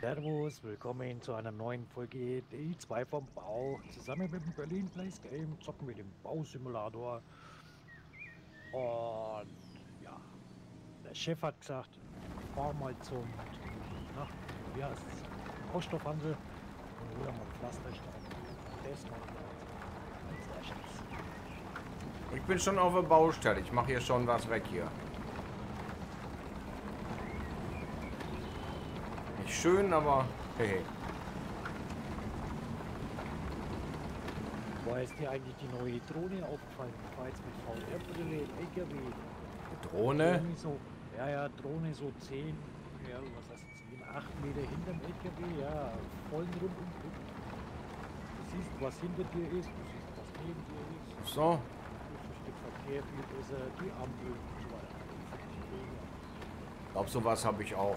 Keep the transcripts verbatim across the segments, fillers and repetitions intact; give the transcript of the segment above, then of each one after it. Servus, willkommen zu einer neuen Folge D zwei vom Bau. Zusammen mit dem Berlin Plays Game zocken wir den Bausimulator. Und ja, der Chef hat gesagt, fahr mal zum na, wie heißt es? Rohstoffhandel und hol mal Pflasterstein. Das machen wir als erstes. Ich bin schon auf der Baustelle, ich mache hier schon was weg hier. Schön, aber hey. Wo ist dir eigentlich die neue Drohne aufgefallen? Ich war jetzt mit V R-Brille, L K W. Drohne? So, ja, ja, Drohne so zehn, ja, was heißt zehn, acht Meter hinterm L K W, ja, voll drum und drum. Du siehst, was hinter dir ist, du siehst, was neben dir ist. So. Das Stück Verkehr, viel besser, die Ampel und so weiter. Ich glaube, sowas habe ich auch.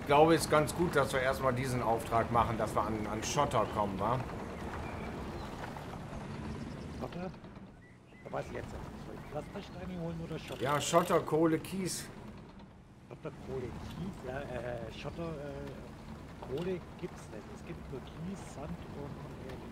Ich glaube, es ist ganz gut, dass wir erstmal diesen Auftrag machen, dass wir an, an Schotter kommen, wa? Schotter? Was jetzt? Soll ich Pflastersteine holen oder Schotter? Ja, Schotter, Kohle, Kies. Schotter, Kohle, Kies? Ja, äh, Schotter, äh, Kohle gibt's nicht. Es gibt nur Kies, Sand und Erde.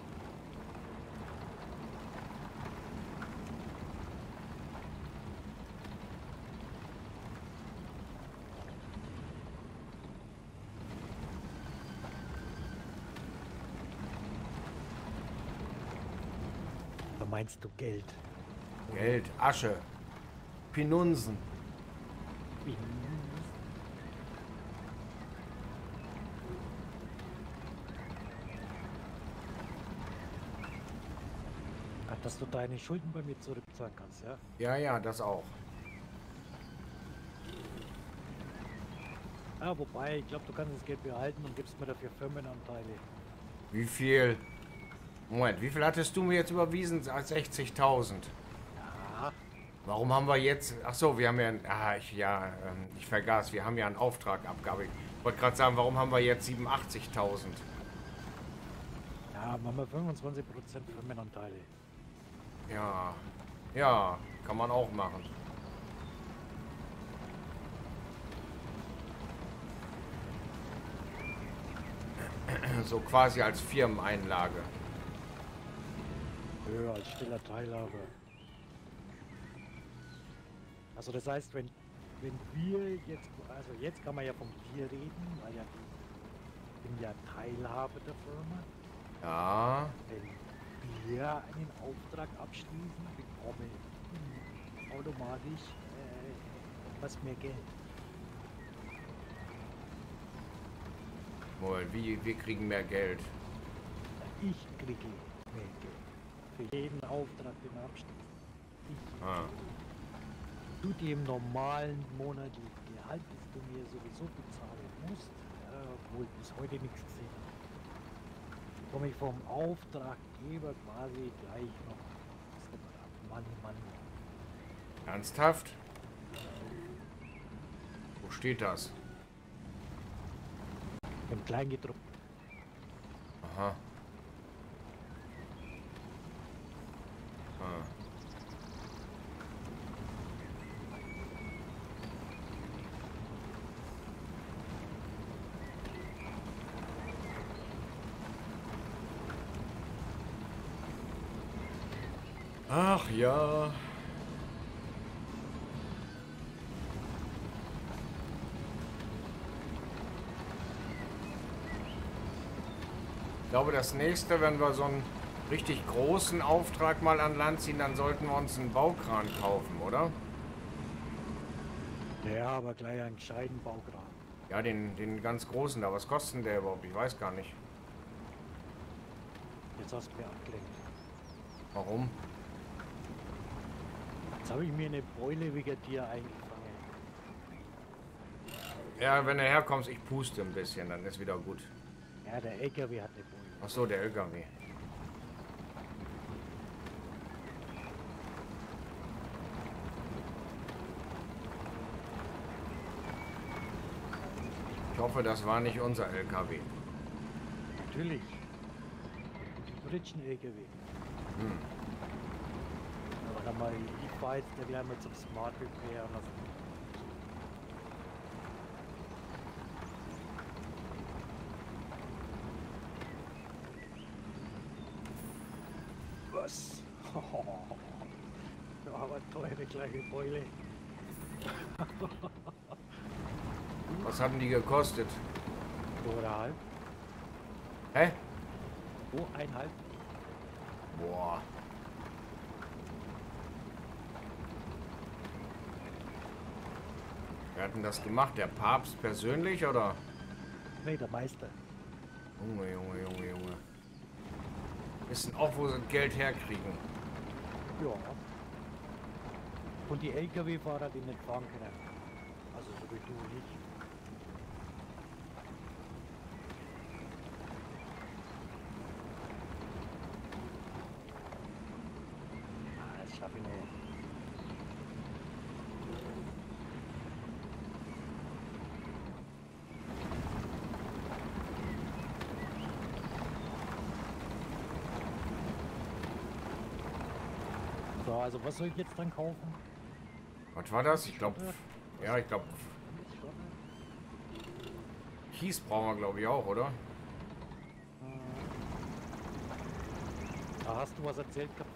Meinst du Geld? Geld, Asche, Pinunsen. Ach, dass du deine Schulden bei mir zurückzahlen kannst, ja? Ja, ja, das auch. Ja, wobei, ich glaube, du kannst das Geld behalten und gibst mir dafür Firmenanteile. Wie viel? Moment, wie viel hattest du mir jetzt überwiesen? sechzigtausend. Ja. Warum haben wir jetzt... Ach so, wir haben ja... Ein, ah, ich, ja, ähm, ich vergaß. Wir haben ja einen Auftragabgabe. Ich wollte gerade sagen, warum haben wir jetzt siebenundachtzigtausend? Ja, machen wir fünfundzwanzig Prozent Firmenanteile. Ja. Ja, kann man auch machen. So quasi als Firmeneinlage. Als stiller Teilhabe. Also das heißt, wenn wenn wir jetzt, also jetzt kann man ja vom Tier reden, weil ja ich bin ja Teilhabe der Firma. Ja. Wenn wir einen Auftrag abschließen, bekommen wir automatisch äh, etwas mehr Geld. Moin, wie wir kriegen mehr Geld? Ich kriege mehr Geld. Jeden Auftrag, den wir abschließen. Ich ah. Du dir im normalen Monat die Gehalt, das du mir sowieso bezahlen musst, ja, obwohl ich bis heute nichts gesehen habe, komme ich vom Auftraggeber quasi gleich noch. Mann, Mann. Ernsthaft? Wo steht das? Im Kleingedruckten. Aha. Ach ja. Ich glaube, das nächste, wenn wir so einen richtig großen Auftrag mal an Land ziehen, dann sollten wir uns einen Baukran kaufen, oder? Ja, aber gleich einen gescheiten Baukran. Ja, den, den ganz großen da. Was kostet denn der überhaupt? Ich weiß gar nicht. Jetzt hast du mir abgelenkt. Warum? Jetzt habe ich mir eine Beule wegen dir eingefangen. Ja, wenn du herkommst, ich puste ein bisschen, dann ist wieder gut. Ja, der L K W hat eine Beule. Ach so, der L K W. hoffe, das war nicht unser L K W. Natürlich. Die britischen L K W. Hm. Aber dann mal, ich fahre jetzt gleich mal zum Smart Repair und was. Aber teure kleine Beule. Was haben die gekostet? zwei Komma fünf. Hä? Oh, eineinhalb. Boah. Wer hat denn das gemacht? Der Papst persönlich oder? Nee, der Meister. Junge, Junge, Junge, Junge. Wissen auch, wo sie Geld herkriegen. Ja. Und die L K W-Fahrer, die nicht fahren können. Also so wie du und ich. Ah, das schaffe ich nicht. So, also was soll ich jetzt dann kaufen? Was war das? Ich glaube, ja, ich glaube, Kies brauchen wir, glaube ich, auch, oder? Da hast du was erzählt gehabt.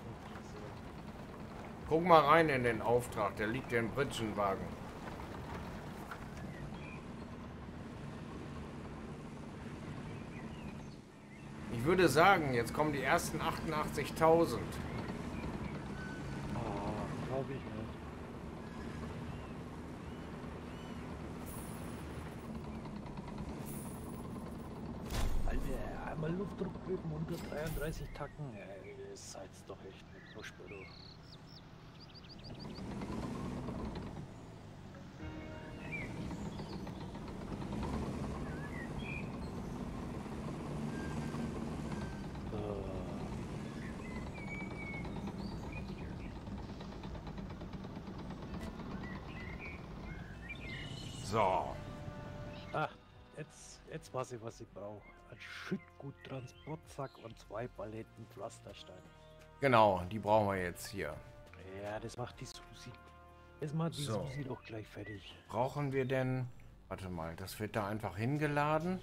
Guck mal rein in den Auftrag, der liegt ja im Britschenwagen. Ich würde sagen, jetzt kommen die ersten achtundachtzigtausend. Oh, glaube ich nicht. Luftdruckbögen unter dreiunddreißig Tacken. Ey, ihr seid doch echt mit Buschbüro. So. Ah, jetzt, jetzt weiß ich, was ich brauche. Ein Schüttguttransportsack und zwei Paletten Pflasterstein. Genau, die brauchen wir jetzt hier. Ja, das macht die Susi. Das macht die so. Susi doch gleich fertig. Brauchen wir denn... Warte mal, das wird da einfach hingeladen.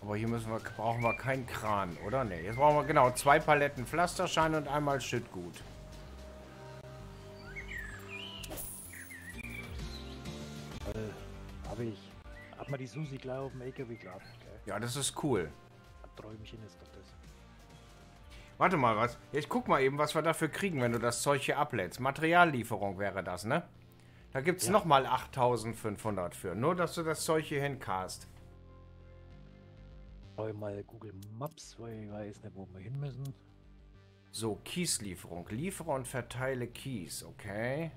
Aber hier müssen wir, brauchen wir keinen Kran, oder? Ne, jetzt brauchen wir genau zwei Paletten Pflasterstein und einmal Schüttgut. Äh, hab ich. Hab mal die Susi gleich auf dem L K W geladen. Ja, das ist cool. Träumchen ist doch das. Warte mal, was? Ich guck mal eben, was wir dafür kriegen, wenn du das Zeug hier ablädst. Materiallieferung wäre das, ne? Da gibt's ja nochmal achttausendfünfhundert für. Nur, dass du das Zeug hier hinkast. Schau ich mal Google Maps, weil ich weiß nicht, wo wir hin müssen. So, Kieslieferung. Liefere und verteile Kies, okay.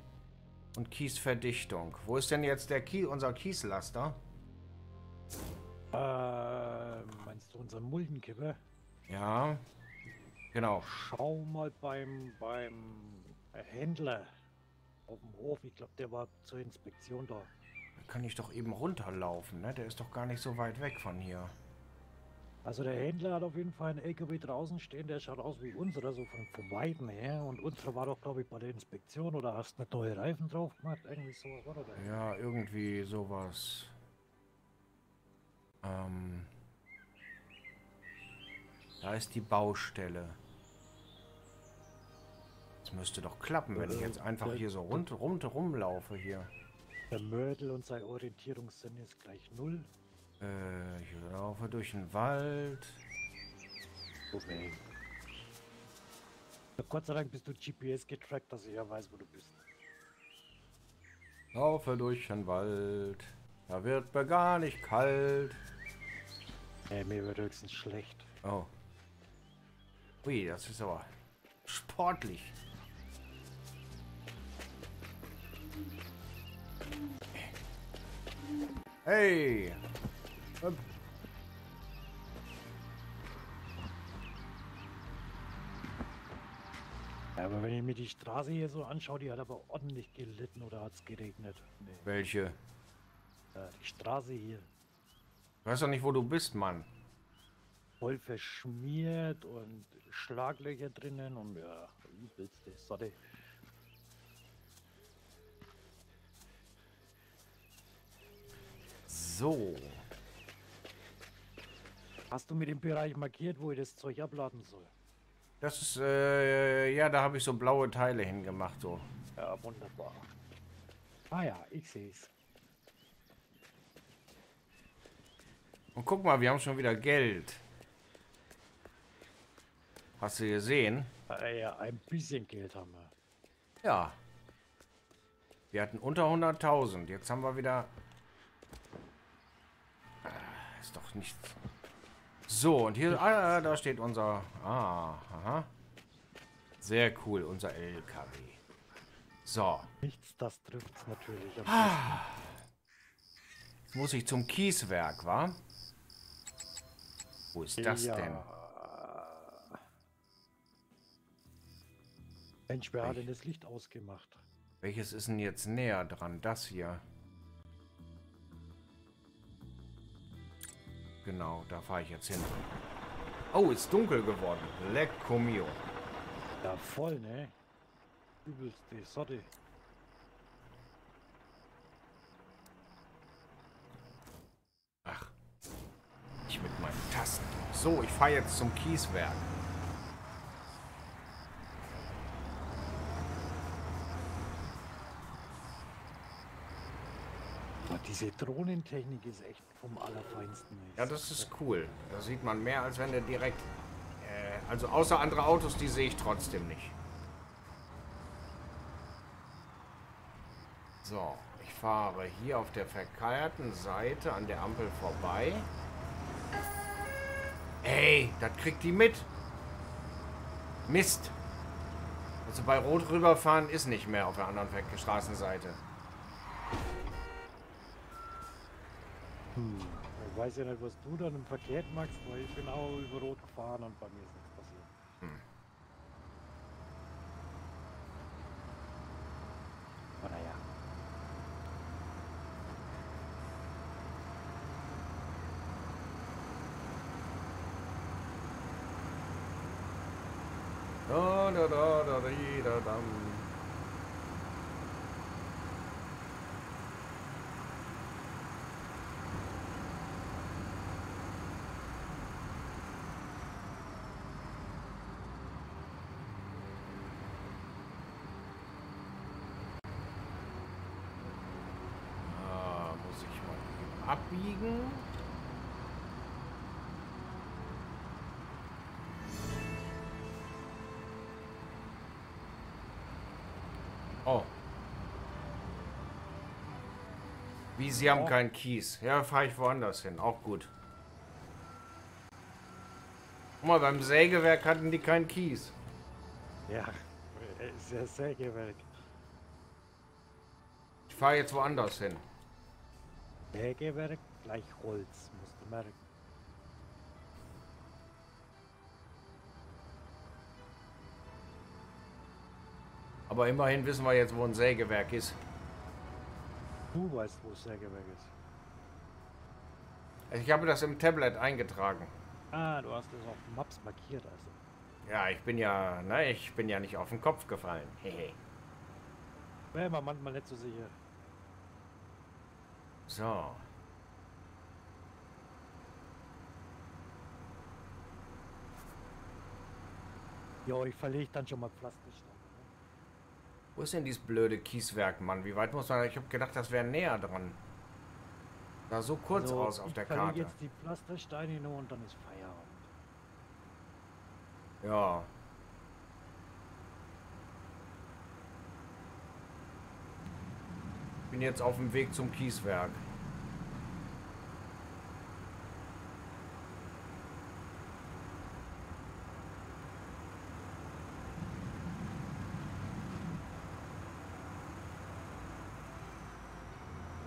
Und Kiesverdichtung. Wo ist denn jetzt der Kies, unser Kieslaster? Äh, meinst du unseren Muldenkipper? Ja, genau. Schau mal beim, beim Händler auf dem Hof. Ich glaube, der war zur Inspektion da. Da kann ich doch eben runterlaufen, ne? Der ist doch gar nicht so weit weg von hier. Also der Händler hat auf jeden Fall einen L K W draußen stehen. Der schaut aus wie unserer, so von, von Weiden her. Und unserer war doch, glaube ich, bei der Inspektion. Oder hast du neue Reifen drauf gemacht? Irgendwie sowas, oder? Ja, irgendwie sowas. Da ist die Baustelle. Das müsste doch klappen, wenn ich jetzt einfach hier so rund, rund rumlaufe hier. Der Mörtel und sein Orientierungssinn ist gleich null. Äh, ich laufe durch den Wald. Okay. Gott sei Dank bist du G P S getrackt, dass ich ja weiß, wo du bist. Laufe durch den Wald. Da wird mir gar nicht kalt. Ey, mir wird höchstens schlecht. Oh. Ui, das ist aber sportlich. Hey! Hüpp. Aber wenn ich mir die Straße hier so anschaue, die hat aber ordentlich gelitten oder hat es geregnet? Nee. Welche? Die Straße hier. Ich weiß doch nicht, wo du bist, Mann. Voll verschmiert und Schlaglöcher drinnen und ja, übelste Sorte. So. Hast du mir den Bereich markiert, wo ich das Zeug abladen soll? Das ist, äh, ja, da habe ich so blaue Teile hingemacht, so. Ja, wunderbar. Ah ja, ich sehe es. Und guck mal, wir haben schon wieder Geld. Hast du gesehen? Ja, ein bisschen Geld haben wir. Ja. Wir hatten unter hunderttausend. Jetzt haben wir wieder... Ist doch nichts. So, und hier... Ah, da steht unser... Ah, aha. Sehr cool, unser L K W. So. Nichts, das trifft's natürlich. Ah. Jetzt muss ich zum Kieswerk, wa? Wo ist das ja. denn? Mensch, wer hat denn das Licht ausgemacht? Welches ist denn jetzt näher dran? Das hier. Genau, da fahre ich jetzt hin. Oh, ist dunkel geworden. Lecco mio. Ja, voll, ne? Übelste Sorte. Ach. Ich mit meinen Tasten. So, ich fahre jetzt zum Kieswerk. Diese Drohnentechnik ist echt vom Allerfeinsten. Ja, das ist cool. Da sieht man mehr, als wenn der direkt... Äh, also außer andere Autos, die sehe ich trotzdem nicht. So, ich fahre hier auf der verkehrten Seite an der Ampel vorbei. Ey, das kriegt die mit. Mist. Also bei Rot rüberfahren ist nicht mehr auf der anderen Straßenseite. Hm. Ich weiß ja nicht, was du dann im Verkehr machst, weil ich bin auch über Rot gefahren und bei mir ist nichts passiert. Hm. Oh, na ja. Da, da, da, da, da, da. Abbiegen. Oh. Wie, sie haben oh. keinen Kies. Ja, fahre ich woanders hin. Auch gut. Guck mal, beim Sägewerk hatten die keinen Kies. Ja, ist ja Sägewerk. Ich fahre jetzt woanders hin. Sägewerk gleich Holz, musst du merken. Aber immerhin wissen wir jetzt, wo ein Sägewerk ist. Du weißt, wo das Sägewerk ist. Also ich habe das im Tablet eingetragen. Ah, du hast das auf Maps markiert, also. Ja, ich bin ja, ne, ich bin ja nicht auf den Kopf gefallen. Hehe. Wäre man manchmal nicht so sicher. So. Jo, ich verlege dann schon mal Plastiksteine. Wo ist denn dieses blöde Kieswerk, Mann? Wie weit muss man... Ich habe gedacht, das wäre näher dran. Sah so kurz also, aus auf der Karte. Ich verlege jetzt die Plastiksteine nur und dann ist Feierabend. Ja. Ich bin jetzt auf dem Weg zum Kieswerk.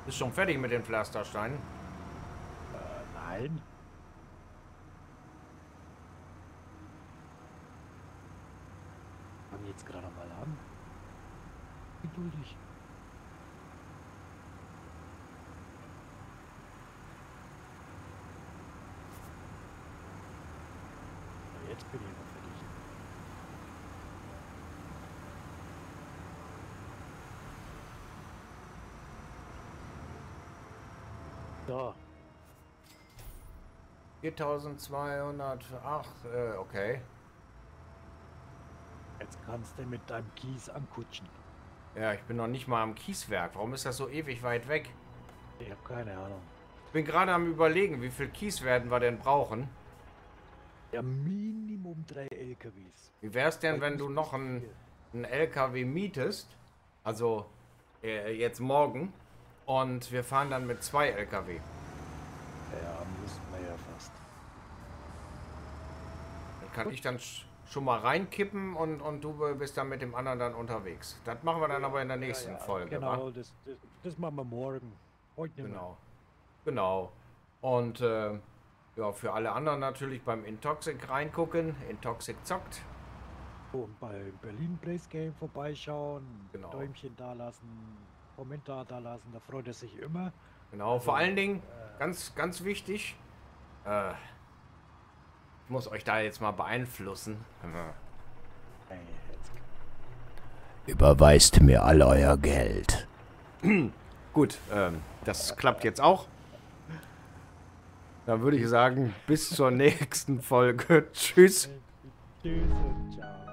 Ist schon fertig mit den Pflastersteinen? Äh, nein. Fangen jetzt gerade mal an. Geduldig. jetzt bin ich noch für dich. So. viertausendzweihundertacht, äh, okay. Jetzt kannst du mit deinem Kies ankutschen. Ja, ich bin noch nicht mal am Kieswerk. Warum ist das so ewig weit weg? Ich habe keine Ahnung. Ich bin gerade am Überlegen, wie viel Kies werden wir denn brauchen. Ja, Minimum drei L K Ws. Wie wär's denn, wenn du noch einen, einen L K W mietest? Also äh, jetzt morgen. Und wir fahren dann mit zwei L K W. Ja, müssen wir ja fast. Dann kann Gut. ich dann schon mal reinkippen und, und du bist dann mit dem anderen dann unterwegs. Das machen wir dann aber in der nächsten ja, ja, Folge. Genau, das, das, das machen wir morgen. Heute genau. Wir. Genau. Und äh, ja, für alle anderen natürlich beim Intoxic reingucken. Intoxic zockt. Und bei Berlin Plays Game vorbeischauen. Genau. Däumchen dalassen. Kommentar da lassen, da freut er sich immer. Genau, also, vor allen Dingen, äh, ganz, ganz wichtig, äh, ich muss euch da jetzt mal beeinflussen. Überweist mir all euer Geld. Gut, ähm, das klappt jetzt auch. Dann würde ich sagen, bis zur nächsten Folge. Tschüss. Tschüss und ciao.